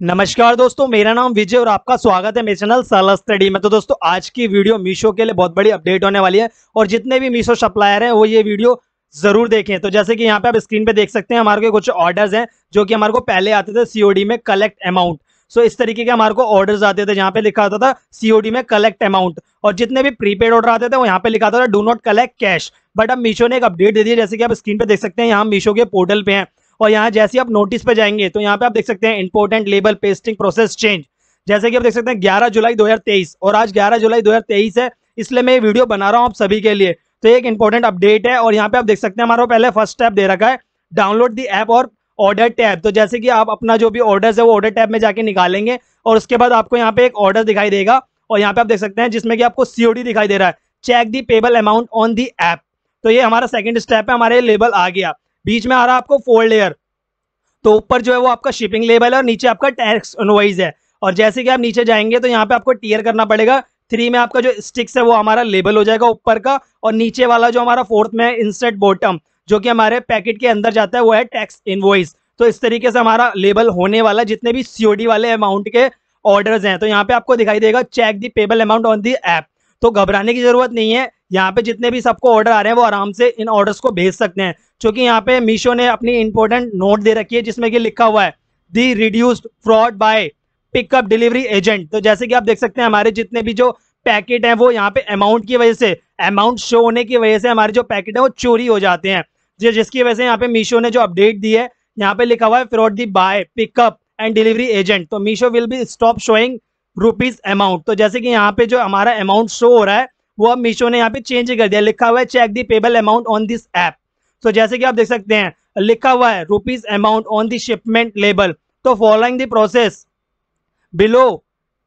नमस्कार दोस्तों, मेरा नाम विजय और आपका स्वागत है मेरे चैनल सेल स्टडी में। तो दोस्तों आज की वीडियो मीशो के लिए बहुत बड़ी अपडेट होने वाली है और जितने भी मीशो सप्लायर हैं वो ये वीडियो जरूर देखें। तो जैसे कि यहाँ पे आप स्क्रीन पे देख सकते हैं, हमारे कुछ ऑर्डर्स हैं जो कि हमारे को पहले आते थे COD में कलेक्ट अमाउंट। सो इस तरीके के हमारे को ऑर्डर्स आते थे जहाँ पे लिखा होता था COD में कलेक्ट अमाउंट, और जितने भी प्रीपेड ऑर्डर आते थे वो यहाँ पे लिखा होता था do not collect cash. But अब मीशो ने एक अपडेट दे दी है, जैसे कि आप स्क्रीन पे देख सकते हैं। यहाँ मीशो के पोर्टल पे हैं और यहाँ जैसे आप नोटिस पे जाएंगे तो यहाँ पे आप देख सकते हैं important label pasting process change. जैसे कि आप देख सकते हैं 11 जुलाई 2023 और आज 11 जुलाई 2023 है, इसलिए मैं ये वीडियो बना रहा हूँ आप सभी के लिए। तो एक इंपॉर्टेंट अपडेट है और यहाँ पे आप देख सकते हैं हमारा पहले फर्स्ट टैब दे रखा है डाउनलोड दी ऐप और ऑर्डर टैब। तो जैसे कि आप अपना जो भी ऑर्डर्स है वो ऑर्डर टैब में जाके निकालेंगे और उसके बाद आपको यहाँ पे एक ऑर्डर दिखाई देगा और यहाँ पे आप देख सकते हैं जिसमें कि आपको COD दिखाई दे रहा है, check the payable amount on the app. तो ये हमारा सेकेंड स्टेप है, हमारे लेबल आ गया। बीच में आ रहा है आपको 4 लेयर, तो ऊपर जो है वो आपका शिपिंग लेबल है और नीचे आपका टैक्स इनवॉइस है। और जैसे कि आप नीचे जाएंगे तो यहाँ पे आपको टियर करना पड़ेगा। 3 में आपका जो स्टिक्स है वो हमारा लेबल हो जाएगा ऊपर का, और नीचे वाला जो हमारा 4th में इंसर्ट बॉटम जो कि हमारे पैकेट के अंदर जाता है वो है टैक्स इनवॉइस। तो इस तरीके से हमारा लेबल होने वाला जितने भी COD वाले अमाउंट के ऑर्डर्स हैं। तो यहाँ पे आपको दिखाई देगा check the payable amount on the app. तो घबराने की जरूरत नहीं है, यहाँ पे जितने भी सबको ऑर्डर आ रहे हैं वो आराम से इन ऑर्डर्स को भेज सकते हैं, क्योंकि यहाँ पे मीशो ने अपनी इंपॉर्टेंट नोट दे रखी है जिसमें कि लिखा हुआ है the reduced fraud by pickup delivery agent. तो जैसे कि आप देख सकते हैं हमारे जितने भी जो पैकेट हैं वो यहाँ पे अमाउंट की वजह से, अमाउंट शो होने की वजह से हमारे जो पैकेट है वो चोरी हो जाते हैं, जिसकी वजह से यहाँ पे मीशो ने जो अपडेट दी है यहाँ पे लिखा हुआ है fraud the by pickup and delivery agent. तो Meesho will be stop showing rupees amount. तो जैसे कि यहाँ पे जो हमारा अमाउंट शो हो रहा है वो अब मीशो ने यहाँ पे चेंज कर दिया। लिखा हुआ है check the payable amount on this app. तो जैसे कि आप देख सकते हैं लिखा हुआ है rupees amount on the shipment label. तो following the process below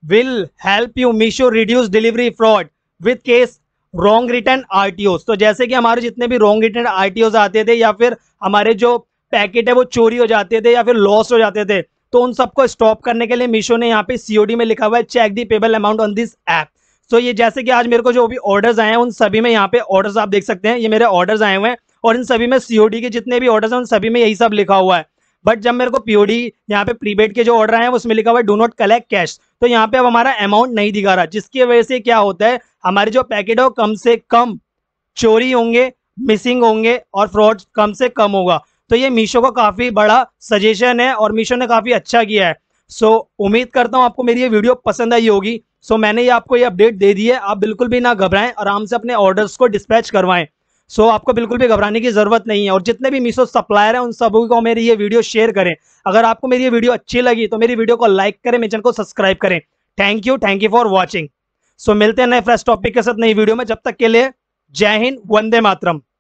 will help you Meesho reduce delivery fraud with case wrong return RTOs। तो जैसे कि हमारे जितने भी रॉन्ग रिटर्न RTOs आते थे या फिर हमारे जो पैकेट है वो चोरी हो जाते थे या फिर लॉस हो जाते थे, तो उन सबको स्टॉप करने के लिए मीशो ने यहाँ पे COD में लिखा हुआ है check the payable amount on this app. तो ये जैसे कि आज मेरे को जो भी ऑर्डर्स आए हैं उन सभी में यहाँ पे ऑर्डर्स आप देख सकते हैं, ये मेरे ऑर्डर्स आए हुए हैं और इन सभी में COD के जितने भी ऑर्डर्स हैं उन सभी में यही सब लिखा हुआ है। बट जब मेरे को POD यहाँ पे प्रीपेड के जो ऑर्डर आए हैं उसमें लिखा हुआ है डू नॉट कलेक्ट कैश। तो यहाँ पे अब हमारा अमाउंट नहीं दिखा रहा, जिसकी वजह से क्या होता है हमारे जो पैकेट है कम से कम चोरी होंगे, मिसिंग होंगे और फ्रॉड कम से कम होगा। तो ये मीशो का काफ़ी बड़ा सजेशन है और मीशो ने काफ़ी अच्छा किया है। सो उम्मीद करता हूँ आपको मेरी ये वीडियो पसंद आई होगी। सो मैंने ये आपको ये अपडेट दे दी है, आप बिल्कुल भी ना घबराएं, आराम से अपने ऑर्डर्स को डिस्पैच करवाएं। सो आपको बिल्कुल भी घबराने की जरूरत नहीं है। और जितने भी मीशो सप्लायर हैं उन सभी को मेरी ये वीडियो शेयर करें। अगर आपको मेरी ये वीडियो अच्छी लगी तो मेरी वीडियो को लाइक करें, मेरे चैनल को सब्सक्राइब करें। Thank you for watching. So मिलते हैं नए फ्रेश टॉपिक के साथ नई वीडियो में, जब तक के लिए जय हिंद, वंदे मातरम।